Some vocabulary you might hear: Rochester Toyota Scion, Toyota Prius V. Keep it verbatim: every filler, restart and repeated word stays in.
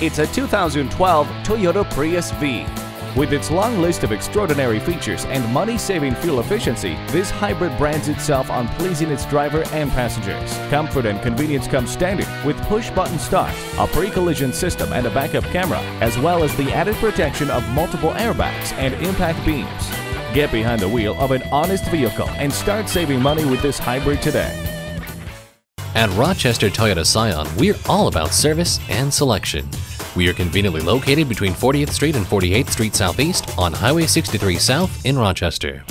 It's a two thousand twelve Toyota Prius V. With its long list of extraordinary features and money-saving fuel efficiency, this hybrid brands itself on pleasing its driver and passengers. Comfort and convenience come standard with push-button start, a pre-collision system and a backup camera, as well as the added protection of multiple airbags and impact beams. Get behind the wheel of an honest vehicle and start saving money with this hybrid today. At Rochester Toyota Scion, we're all about service and selection. We are conveniently located between fortieth Street and forty-eighth Street Southeast on Highway sixty-three South in Rochester.